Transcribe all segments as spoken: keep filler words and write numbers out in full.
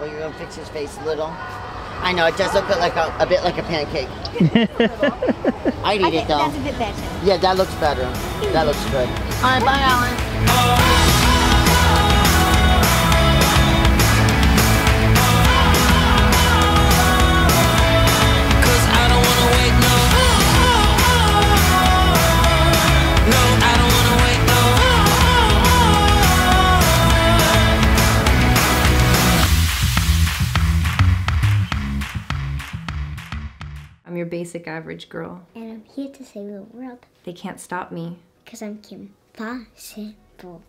Well, you're gonna fix his face a little. I know it does look like a, a bit like a pancake. I'd eat I think it though. That's a bit better. Yeah, that looks better. That looks good. All right, bye, Alan. Bye. Your basic average girl. And I'm here to save the world. They can't stop me. Because I'm Kim Possible.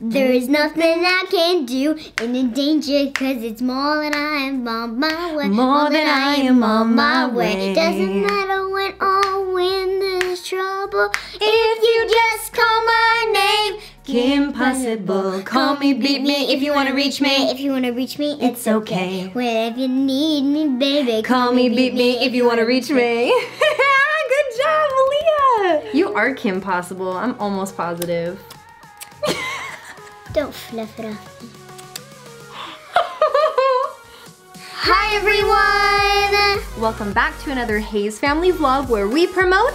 There is nothing I can do and in danger because it's more than I am on my way. More, more than I am on my way. way. Doesn't matter when or when there's trouble. If you just call my name. Kim Possible. Call me, beat me if you want to reach me. If you want to reach me, it's okay. Wherever you need me, baby. Call me, beat me if you want to reach me. Good job, Malia. You are Kim Possible. I'm almost positive. Don't fluff it up. Hi, everyone. Welcome back to another Hayes Family Vlog where we promote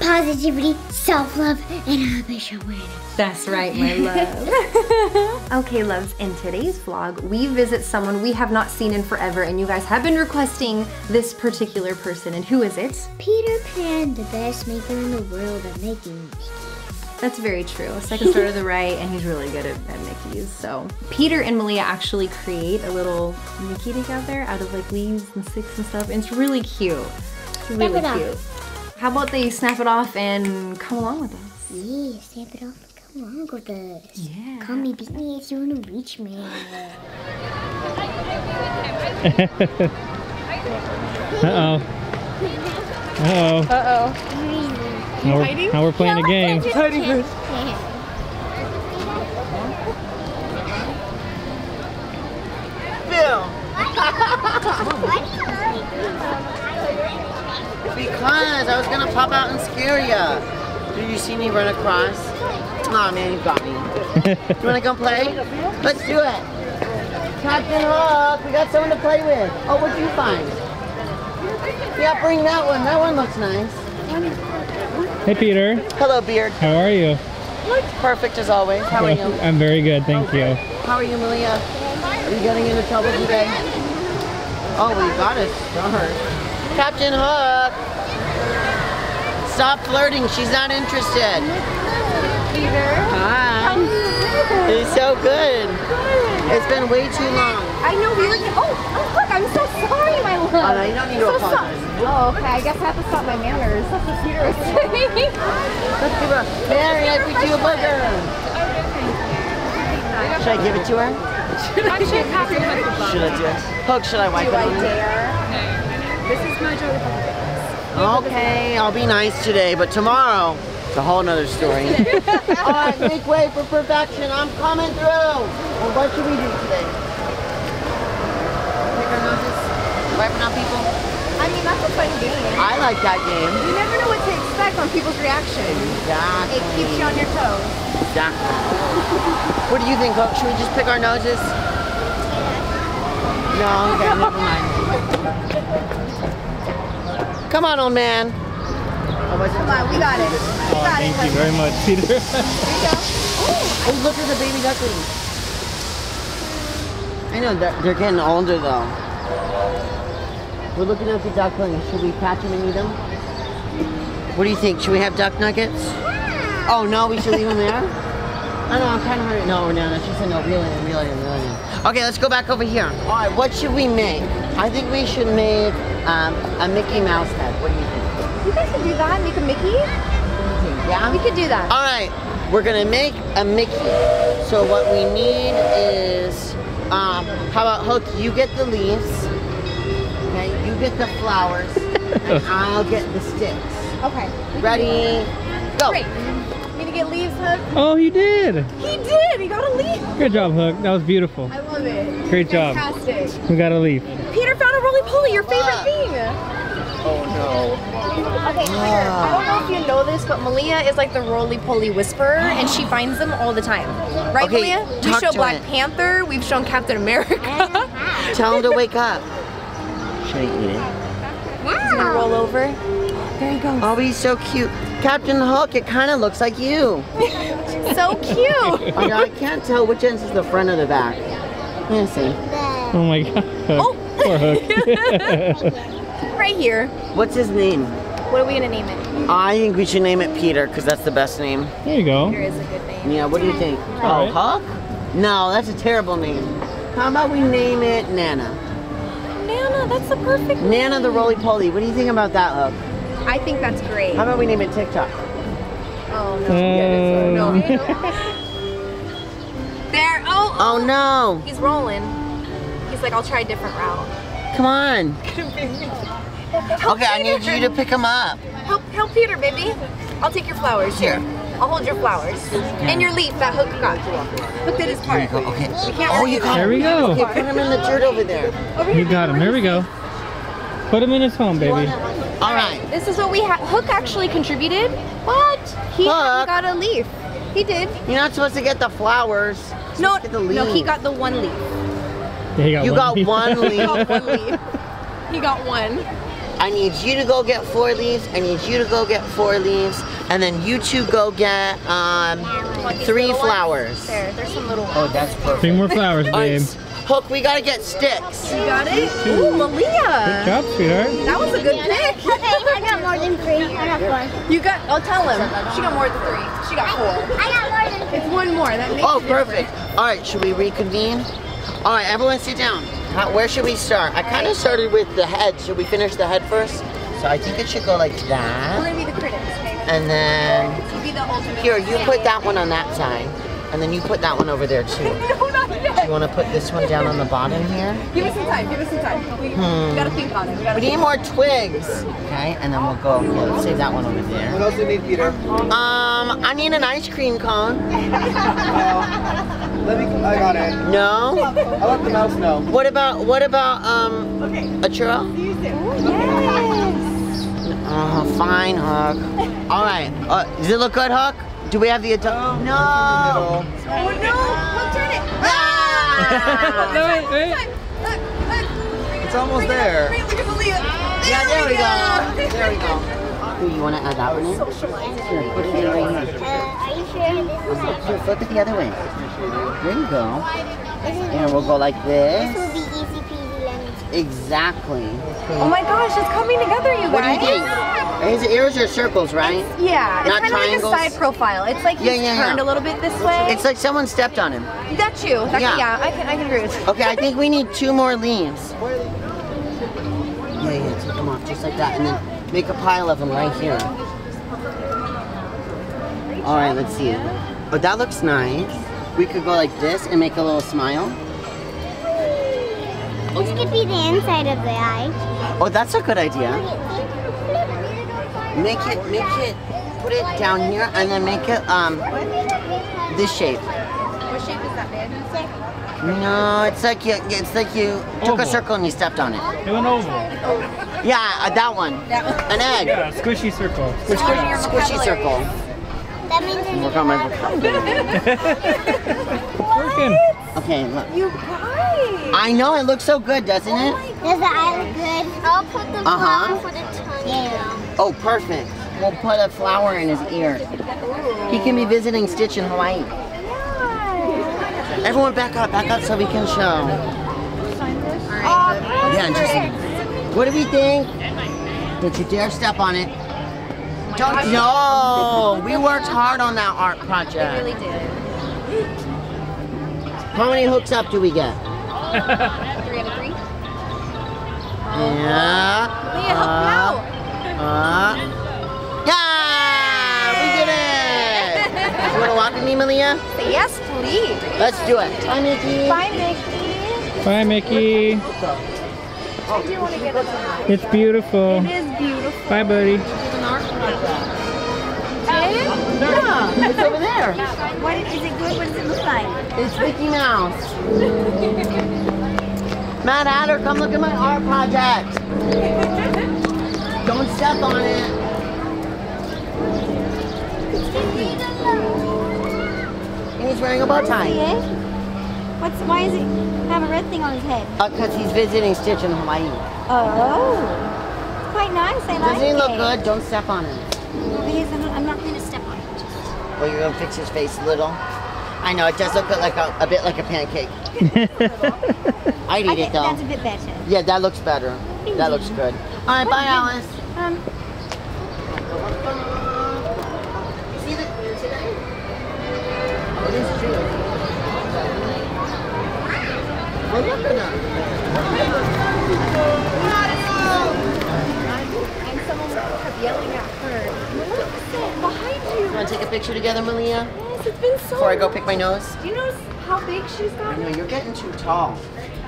positivity, self-love, and habit awareness. That's right, my love. Okay, loves, in today's vlog, we visit someone we have not seen in forever, and you guys have been requesting this particular person, and who is it? Peter Pan, the best maker in the world of making Mickeys. That's very true. Second star to the right, and he's really good at, at Mickeys, so. Peter and Malia actually create a little Mickey together out of like leaves and sticks and stuff, and it's really cute. It's really Step cute. How about they snap it off and come along with us? Yeah, snap it off and come along with us. Yeah. Call me, beat me if you want to reach me. Uh-oh. Uh-oh. Uh-oh. Now we're, now we're playing no, a game. Hiding first. Bill. Because I was gonna pop out and scare ya. Did you see me run across? Aw, oh, man, you got me. You wanna go play? Let's do it. Captain Hook, we got someone to play with. Oh, what'd you find? Yeah, bring that one. That one looks nice. Hey, Peter. Hello, Beard. How are you? Perfect as always. How are you? I'm very good, thank oh, you. How are you, Malia? Are you getting into trouble today? Oh, we got a star. Captain Hook! Stop flirting, she's not interested. Peter. Hi. He's so good. It's been way too long. I know we were. Oh, oh, look, I'm so sorry, my love. Oh, no, you don't need to apologize. Oh, okay, I guess I have to stop my manners. That's what Peter was saying. Let's give her a Mary, I put you a booger. Should I give it to her? Should I do it? Hook, should I wipe it? Do I dare? This is my job. Okay, I'll be nice today, but tomorrow, it's a whole nother story. All right, make way for perfection. I'm coming through. Well, what should we do today? Pick our noses? Wiping out people? I mean, that's a fun game. I like that game. You never know what to expect on people's reactions. Exactly. It keeps you on your toes. Exactly. What do you think, Hook? Should we just pick our noses? No, okay, never mind. Come on, old man. Come on, we got it. We got it. Thank you very much, Peter. There you go. Oh, look at the baby ducklings. I know, they're, they're getting older, though. We're looking at the ducklings. Should we catch them and eat them? What do you think? Should we have duck nuggets? Oh, no, we should leave them there? I know, I'm kind of hurting. No, no, no, she said no, really, really, really. Okay, let's go back over here. All right, what should we make? I think we should make... Um, a Mickey Mouse head. What do you think? You guys can do that? Make a Mickey? Yeah? We could do that. All right. We're going to make a Mickey. So what we need is, um, how about Hook, you get the leaves, okay? You get the flowers, and I'll get the sticks. Okay. Ready? Go. Great. I'm going to get leaves, Hook. Oh, he did. He did. He got a leaf. Good job, Hook. That was beautiful. I love it. Great Fantastic. job. Fantastic. We got a leaf. Peter found a roly poly, your favorite thing. Oh no. Okay, Peter, I don't know if you know this, but Malia is like the roly-poly whisperer, and she finds them all the time. Right, okay, Malia? We show Black it. Panther, we've shown Captain America. Tell him to wake up. Should I eat it? Wow. He's gonna roll over. There he goes. Oh, he's so cute. Captain Hook, it kind of looks like you. So cute. I, I can't tell which end is the front or the back. Let's see. Oh my God. Oh. Poor Hook. Right here. What's his name? What are we gonna name it? I think we should name it Peter, because that's the best name. There you go. Peter is a good name. Yeah, what do you think? All oh, right. Hook? No, that's a terrible name. How about we name it Nana? Nana, that's the perfect name. Nana the roly-poly. What do you think about that, Hook? I think that's great. How about we name it TikTok? Oh, no. Um. Yeah, it's, uh, no. There. Oh, oh. Oh, no. He's rolling. He's like, I'll try a different route. Come on. Help okay, Peter. I need you to pick him up. Help, help Peter, baby. I'll take your flowers. Here. I'll hold your flowers. Yeah. And your leaf that Hook got. Hook did his part. Okay. We can't oh, you got him. There we go. Okay, put him in the dirt over there. Over here, you got him. There we go. Put him in his home, baby. All right. This is what we have. Hook actually contributed. What? He Hook. got a leaf. He did. You're not supposed to get the flowers. No, get the leaf. No, he got the one leaf. Yeah, you got one leaf. got one leaf. He got one. I need you to go get four leaves. I need you to go get four leaves. And then you two go get um, three flowers. Ones. There, there's some little ones. Oh, that's perfect. Three more flowers, babe. Hook, we gotta get sticks. You got it? Ooh, Malia. Good job, sweetheart. That was a good pick. I got more than three. I got four. You got, I'll tell him. She got more than three. She got four. I got more than three. It's one more. That makes Oh, perfect. Different. All right, should we reconvene? All right, everyone sit down. How, where should we start? I kind of started with the head. Should we finish the head first? So I think it should go like that. We're gonna be the critics, okay? And then, so be the here, you put that one on that side. And then you put that one over there too. No, not yet. Do you wanna put this one down on the bottom here? Give us some time, give us some time. We, hmm. we gotta think about it. We, gotta we need more twigs. Okay, and then we'll go, we'll save that one over there. What else do you need, Peter? Um, I need an ice cream cone. Let me, I got it. No? I'll let the mouse know. What about, what about, um, okay. a churro? Ooh, yes. Oh, fine, Hook. All right. Uh, does it look good, Hook? Do we have the adult? Oh, no. Oh, no. Hook, turn it. Ah! No, wait. Look, look. It it's almost there. It look at Malia. Yeah, there we go. There we go. You want to add that one in? Sure, put it in right here. Are you sure? Sure, flip it the other way. There you go. And we'll go like this. This will be easy peasy lemon squeezy. Exactly. Oh my gosh, it's coming together, you guys. What do you think? His ears are circles, right? It's, yeah. It's Not kind triangles. of like a side profile. It's like he's yeah, yeah, yeah. turned a little bit this way. It's like someone stepped on him. That's you. That yeah. yeah, I can I can agree with you. Okay, I think we need two more leaves. Yeah, yeah, take them off just like that. And then make a pile of them right here. All right, let's see. Oh, that looks nice. We could go like this and make a little smile. This could be the inside of the eye. Oh, that's a good idea. Make it, make it, put it down here and then make it um this shape. What shape is that, babe? No, it's like you, it's like you oval. took a circle and you stepped on it. Do an oval. Yeah, uh, that one. That one. An egg. Yeah, squishy circle. Squishy, oh, squishy circle. That means I Work on my vocabulary. Okay, look. You guys. I know, it looks so good, doesn't oh it? Does the eye look good? I'll put the uh -huh. flower for the tongue. Yeah. Oh, perfect. We'll put a flower in his ear. Ooh. He can be visiting Stitch in Hawaii. Yeah. Everyone back up, back up so we can show. Oh, yeah, interesting. What do we think? Don't you dare step on it. Don't you? No, we worked hard on that art project. We really did. How many hooks up do we get? Three out of three. Yeah. Leah, hook out. Yeah, we did it. You want to walk with me, Malia? Yes, please. Let's do it. Bye, Mickey. Bye, Mickey. Bye, Mickey. I do want to get it. It's beautiful. It is beautiful. Bye, buddy. Yeah. It's over there. What is it good? What does it look like? It's Mickey Mouse. Matt Adder, come look at my art project. stuff on it. And he's wearing a bow tie. What's, why does he have a red thing on his head? Because uh, he's visiting Stitch in Hawaii. Oh, quite nice. I like it. Doesn't he look good? Don't step on him. I'm not going to step on it. Well, you're going to fix his face a little. I know, it does look like a, a bit like a pancake. I'd eat I it though. That's a bit better. Yeah, that looks better. Indeed. That looks good. All right, what bye, Alice. Um, you see the queen today? Oh, this is true. Oh, look at her. And someone kept yelling at her. Look at behind you. You want to take a picture together, Malia? It's been so before I go pick my nose. Do you notice how big she's got? I know, you're getting too tall.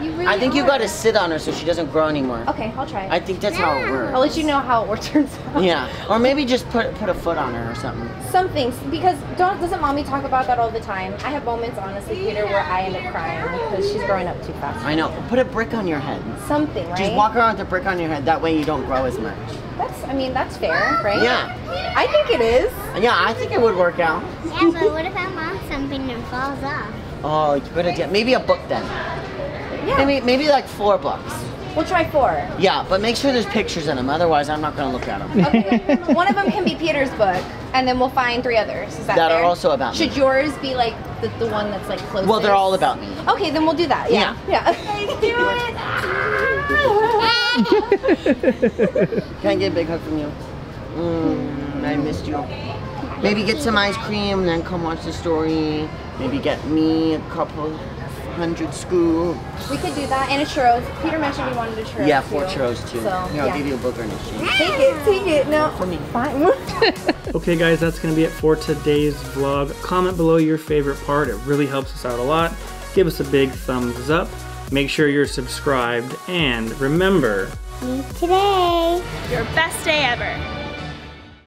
You really I think are. You gotta sit on her so she doesn't grow anymore. Okay, I'll try it. I think that's yeah. how it works. I'll let you know how it turns out. Yeah, or maybe just put put a foot on her or something. Some things, because don't, doesn't mommy talk about that all the time? I have moments, honestly, Peter, where I end up crying because she's growing up too fast. I know, put a brick on your head. Something, right? Just walk around with a brick on your head, that way you don't grow as much. That's, I mean, that's fair, right? Yeah. I think it is. Yeah, I think it would work out. Yeah, but what if I want something that falls off? Oh, you could have maybe a book then. Yeah. Maybe, maybe like four books. We'll try four. Yeah, but make sure there's pictures in them. Otherwise, I'm not going to look at them. Okay. One of them can be Peter's book, and then we'll find three others. Is that that fair? Are also about me. Should yours be like the, the one that's like closest? Well, they're all about me. Okay, then we'll do that. Yeah. Yeah. Let's do it. Can I get a big hug from you? Mm. I missed you. Maybe get some ice cream and then come watch the story. Maybe get me a couple hundred scoops. We could do that. And a churros. Peter mentioned we wanted a churros. Yeah, four too. Churros too. So, yeah, I'll yeah. give you a book or an issue. Take it, take it. No. For me. Fine. Okay guys, that's going to be it for today's vlog. Comment below your favorite part. It really helps us out a lot. Give us a big thumbs up. Make sure you're subscribed. And remember, today, your best day ever.